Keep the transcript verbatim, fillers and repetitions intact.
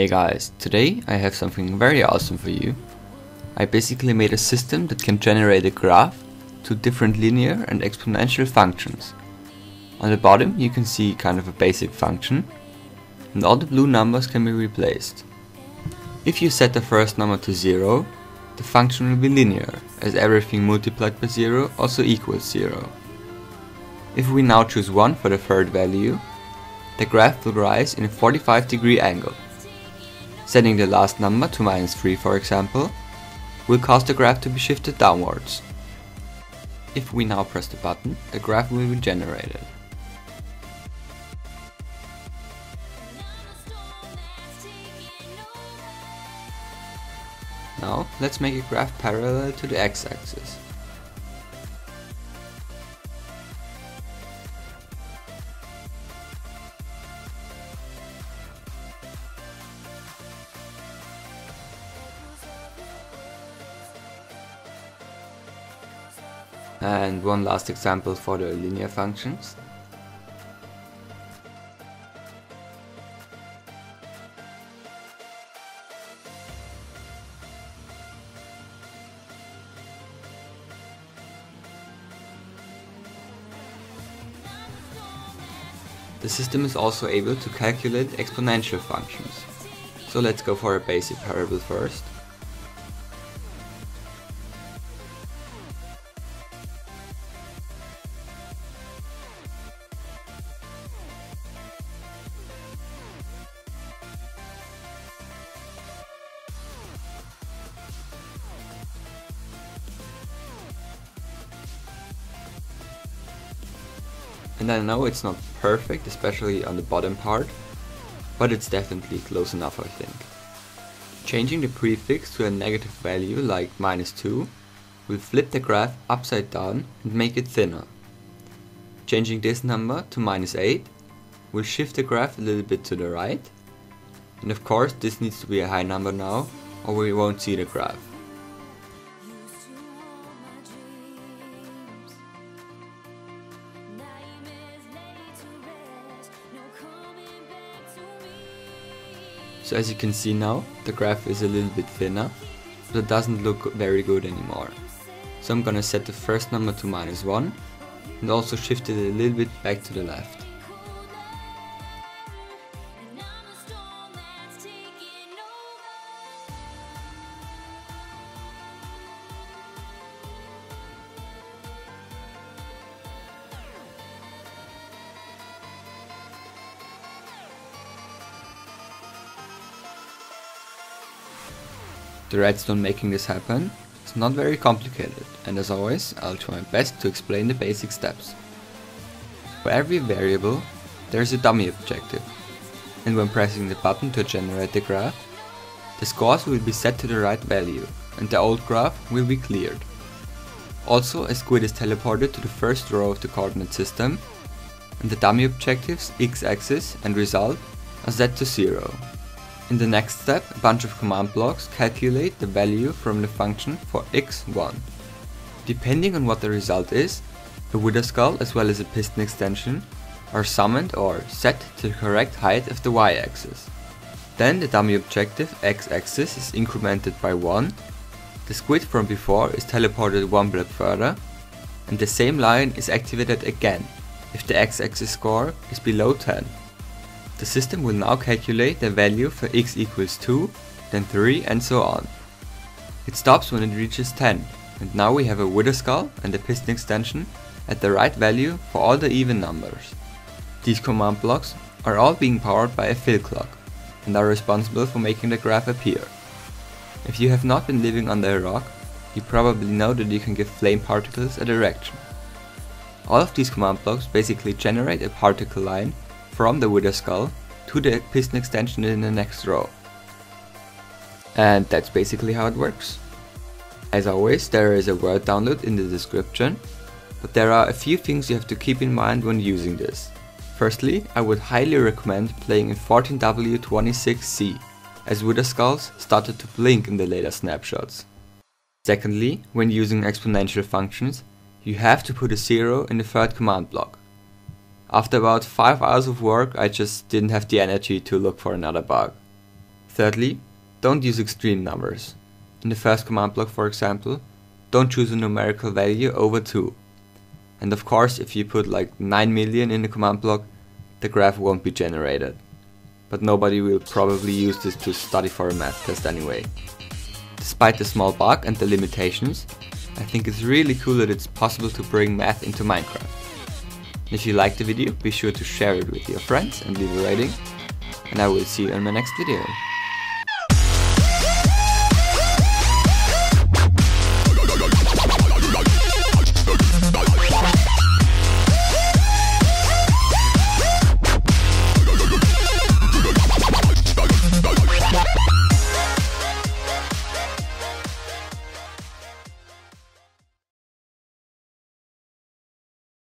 Hey guys, today I have something very awesome for you. I basically made a system that can generate a graph to different linear and exponential functions. On the bottom you can see kind of a basic function, and all the blue numbers can be replaced. If you set the first number to zero, the function will be linear, as everything multiplied by zero also equals zero. If we now choose one for the third value, the graph will rise in a forty-five degree angle. Setting the last number to minus three, for example, will cause the graph to be shifted downwards. If we now press the button, the graph will be generated. Now let's make a graph parallel to the x-axis. And one last example for the linear functions. The system is also able to calculate exponential functions. So let's go for a basic parable first. And I know it's not perfect, especially on the bottom part, but it's definitely close enough, I think. Changing the prefix to a negative value like minus two will flip the graph upside down and make it thinner. Changing this number to minus eight will shift the graph a little bit to the right, and of course this needs to be a high number now, or we won't see the graph. So as you can see now, the graph is a little bit thinner, but it doesn't look very good anymore. So I'm gonna set the first number to minus one and also shift it a little bit back to the left. The redstone making this happen is not very complicated, and as always I'll try my best to explain the basic steps. For every variable there is a dummy objective, and when pressing the button to generate the graph, the scores will be set to the right value and the old graph will be cleared. Also, a squid is teleported to the first row of the coordinate system, and the dummy objectives x-axis and result are set to zero. In the next step, a bunch of command blocks calculate the value from the function for x one. Depending on what the result is, a Wither Skull as well as a Piston extension are summoned or set to the correct height of the y-axis. Then the dummy objective x-axis is incremented by one, the squid from before is teleported one block further, and the same line is activated again if the x-axis score is below ten. The system will now calculate the value for x equals two, then three, and so on. It stops when it reaches ten, and now we have a Wither Skull and a Piston extension at the right value for all the even numbers. These command blocks are all being powered by a fill clock and are responsible for making the graph appear. If you have not been living under a rock, you probably know that you can give flame particles a direction. All of these command blocks basically generate a particle line from the Wither Skull to the Piston extension in the next row. And that's basically how it works. As always, there is a Word download in the description, but there are a few things you have to keep in mind when using this. Firstly, I would highly recommend playing in fourteen W twenty-six C, as Wither Skulls started to blink in the later snapshots. Secondly, when using exponential functions, you have to put a zero in the third command block. After about five hours of work, I just didn't have the energy to look for another bug. Thirdly, don't use extreme numbers. In the first command block, for example, don't choose a numerical value over two. And of course, if you put like nine million in the command block, the graph won't be generated. But nobody will probably use this to study for a math test anyway. Despite the small bug and the limitations, I think it's really cool that it's possible to bring math into Minecraft. If you liked the video, be sure to share it with your friends and leave a rating. And I will see you in my next video.